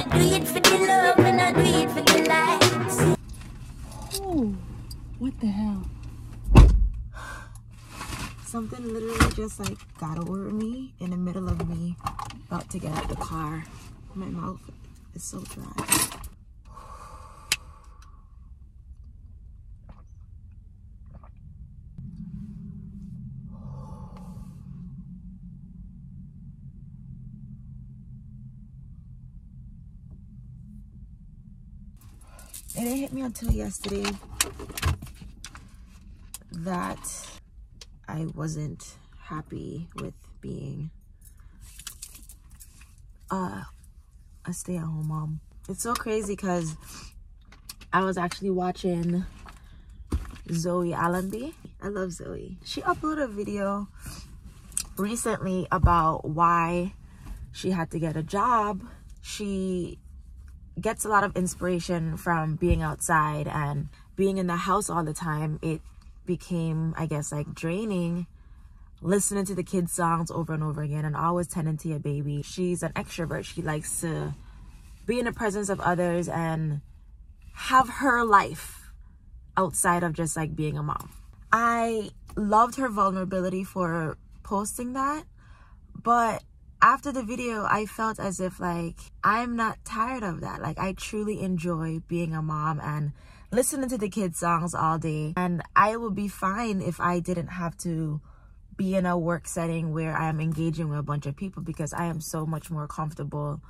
I do it for the love and I do it for the lights. Ooh, what the hell? Something literally just like got over me in the middle of me about to get out the car. My mouth is so dry. It didn't hit me until yesterday that I wasn't happy with being a stay-at-home mom. It's so crazy because I was actually watching Zoe Allenby. I love Zoe. She uploaded a video recently about why she had to get a job. She gets a lot of inspiration from being outside and being in the house all the time. It became, I guess, like draining, listening to the kids' songs over and over again and always tending to your baby. She's an extrovert. She likes to be in the presence of others and have her life outside of just like being a mom. I loved her vulnerability for posting that, but after the video, I felt as if like I'm not tired of that. Like I truly enjoy being a mom and listening to the kids' songs all day. And I would be fine if I didn't have to be in a work setting where I am engaging with a bunch of people, because I am so much more comfortable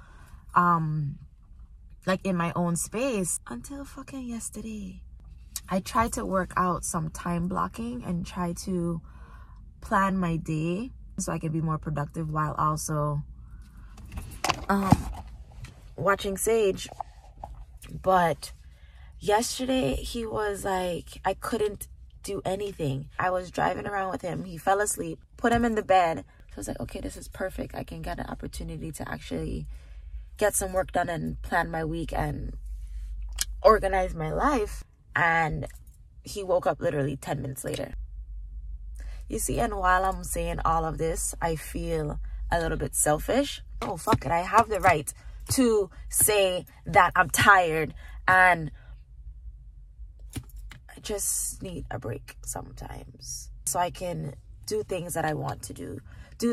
like in my own space. Until fucking yesterday. I tried to work out some time blocking and try to plan my day so I can be more productive while also watching Sage. But yesterday he was like, I couldn't do anything. I was driving around with him. He fell asleep, put him in the bed. So I was like, okay, this is perfect. I can get an opportunity to actually get some work done and plan my week and organize my life. And he woke up literally 10 minutes later. You see, and while I'm saying all of this, I feel a little bit selfish. Oh, fuck it. I have the right to say that I'm tired and I just need a break sometimes so I can do things that I want to do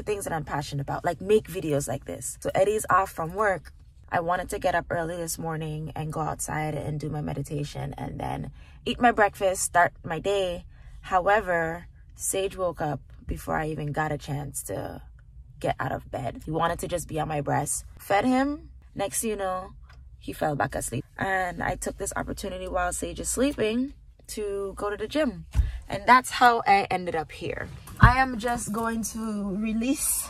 things that I'm passionate about, like make videos like this. So Eddie's off from work. I wanted to get up early this morning and go outside and do my meditation and then eat my breakfast, start my day. However, Sage woke up before I even got a chance to get out of bed. He wanted to just be on my breast. Fed him. Next thing you know, he fell back asleep. And I took this opportunity while Sage is sleeping to go to the gym. And that's how I ended up here. I am just going to release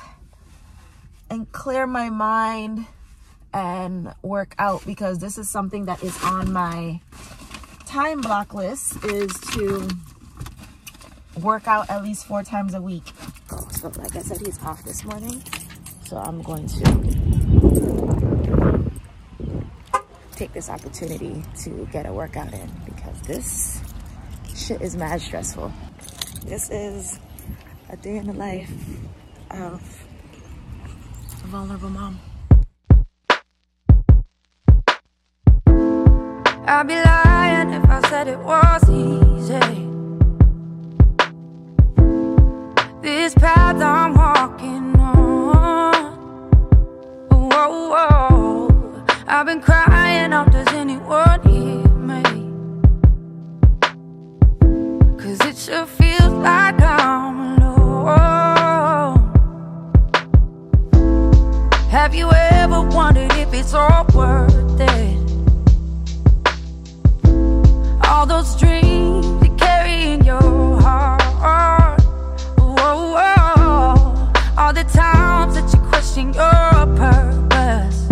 and clear my mind and work out, because this is something that is on my time block list, is to work out at least 4 times a week. So like I said, he's off this morning, so I'm going to take this opportunity to get a workout in, because this shit is mad stressful. This is a day in the life of a vulnerable mom. I'd be lying if I said it was easy. This path I'm walking on, whoa, whoa. I've been crying out, does anyone hear me? 'Cause it sure feels like I'm alone. Have you ever wondered if it's all worth it? All those dreams you carry in your heart, all the times that you question your purpose.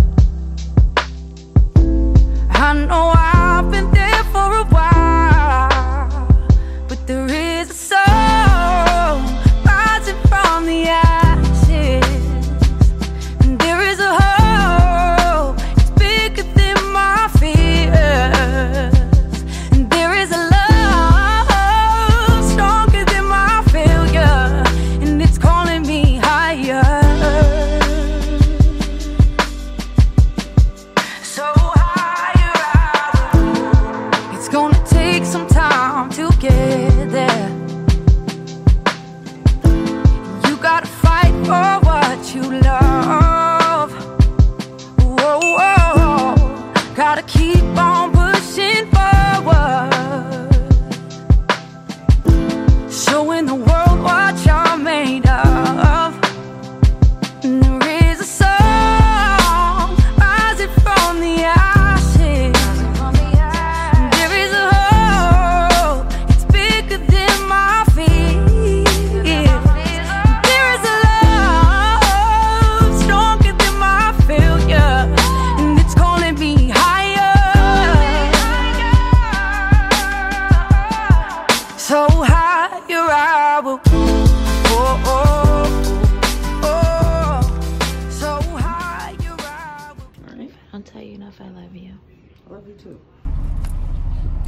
I know I've been there for a while, but there is a soul rising from the ashes, and there is a hope. It's been gotta keep on pushing forward, showing the world what you're made of. And there is a song rising from the ashes. There is a hope, it's bigger than my fears. There is a love stronger than my failure, and it's calling me higher. So higher I will. Oh, oh. I love you. I love you too.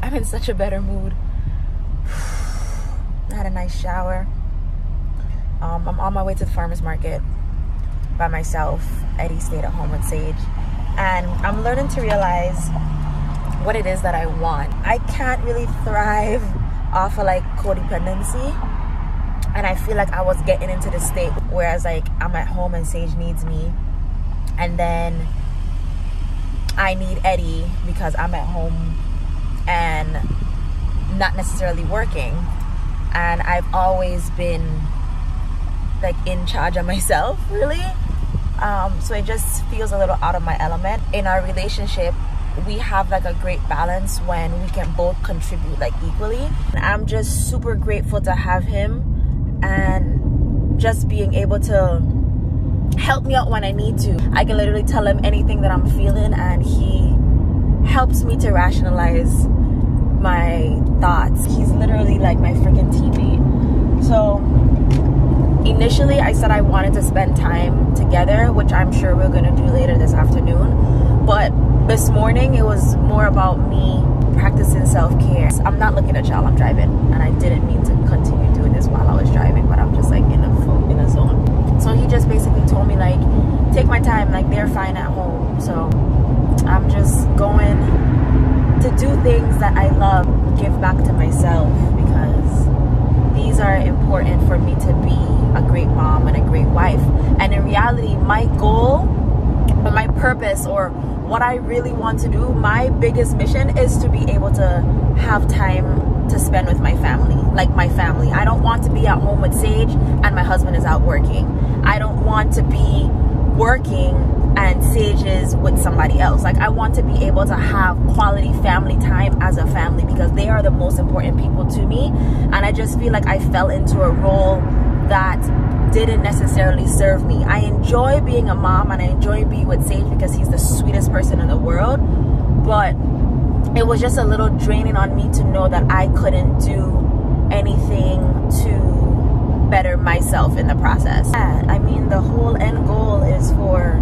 I'm in such a better mood. I had a nice shower. I'm on my way to the farmer's market by myself. Eddie stayed at home with Sage. And I'm learning to realize what it is that I want. I can't really thrive off of like codependency. And I feel like I was getting into this state whereas like I'm at home and Sage needs me. And then I need Eddie because I'm at home and not necessarily working, and I've always been like in charge of myself, really. So it just feels a little out of my element. In our relationship, we have like a great balance when we can both contribute like equally. I'm just super grateful to have him and just being able to help me out when I need to. I can literally tell him anything that I'm feeling and he helps me to rationalize my thoughts. He's literally like my freaking teammate. So initially I said I wanted to spend time together, which I'm sure we're gonna do later this afternoon, but this morning it was more about me practicing self-care. I'm not looking at y'all, I'm driving, and I didn't mean to continue doing this while I was driving, but I'm just like in a zone. So he just basically told me like, take my time, like they're fine at home. So I'm just going to do things that I love, give back to myself, because these are important for me to be a great mom and a great wife. And in reality, my goal or my purpose or what I really want to do, my biggest mission is to be able to have time to spend with my family, like my family. I don't want to be at home with Sage and my husband is out working. I don't want to be working and Sage is with somebody else. Like, I want to be able to have quality family time as a family because they are the most important people to me. And I just feel like I fell into a role that didn't necessarily serve me. I enjoy being a mom and I enjoy being with Sage because he's the sweetest person in the world, but it was just a little draining on me to know that I couldn't do anything to better myself in the process. Yeah, I mean, the whole end goal is for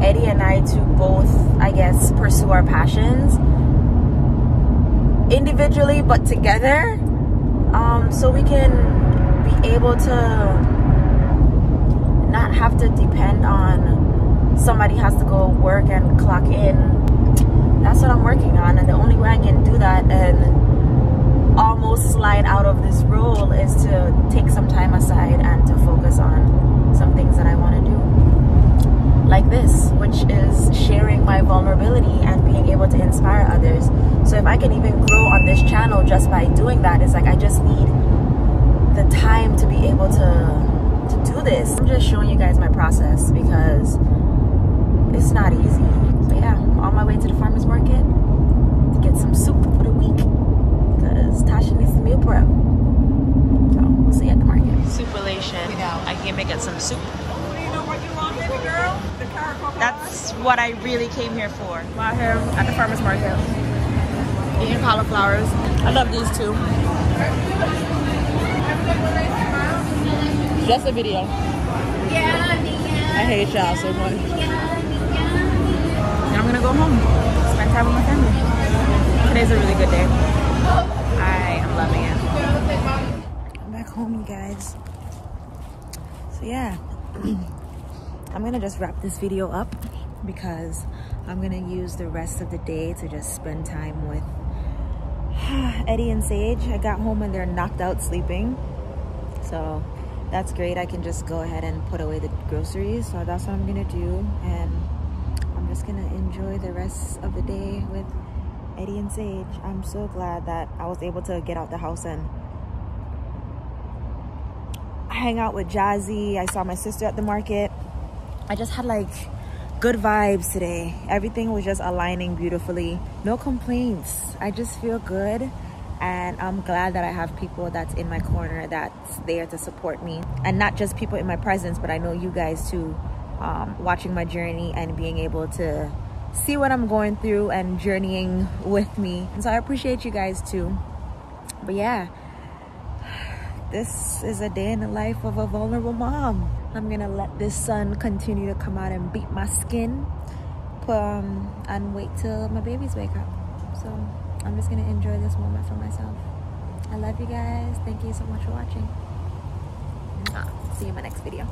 Eddie and I to both, I guess, pursue our passions individually but together, so we can be able to not have to depend on somebody has to go work and clock in. That's what I'm working on, and the only way I can do that and almost slide out of this role is to take some time aside and to focus on some things that I want to do, like this, which is sharing my vulnerability and being able to inspire others. So if I can even grow on this channel just by doing that, it's like I just need the time to be able to do this. I'm just showing you guys my process because it's not easy. So yeah, I'm on my way to the farmer's market to get some soup for the week because Tasha needs the meal prep. So we'll see you at the market. Soupilation. I came to get some soup. What are you doing working long, baby girl? The car. That's what I really came here for. I'm out here at the farmer's market eating cauliflowers. I love these two. That's the video. I hate y'all so much. And I'm gonna go home, spend time with my family. Today's a really good day. I am loving it. I'm back home, you guys. So yeah, I'm gonna just wrap this video up because I'm gonna use the rest of the day to just spend time with Eddie and Sage. I got home and they're knocked out sleeping, so that's great. I can just go ahead and put away the groceries. So that's what I'm gonna do, and I'm just gonna enjoy the rest of the day with Eddie and Sage. I'm so glad that I was able to get out the house and hang out with Jazzy. I saw my sister at the market. I just had like good vibes today. Everything was just aligning beautifully. No complaints. I just feel good. And I'm glad that I have people that's in my corner, that's there to support me. And not just people in my presence, but I know you guys too, watching my journey and being able to see what I'm going through and journeying with me. And so I appreciate you guys too. But yeah, this is a day in the life of a vulnerable mom. I'm gonna let this sun continue to come out and beat my skin and wait till my babies wake up. So I'm just gonna enjoy this moment for myself. I love you guys. Thank you so much for watching. See you in my next video.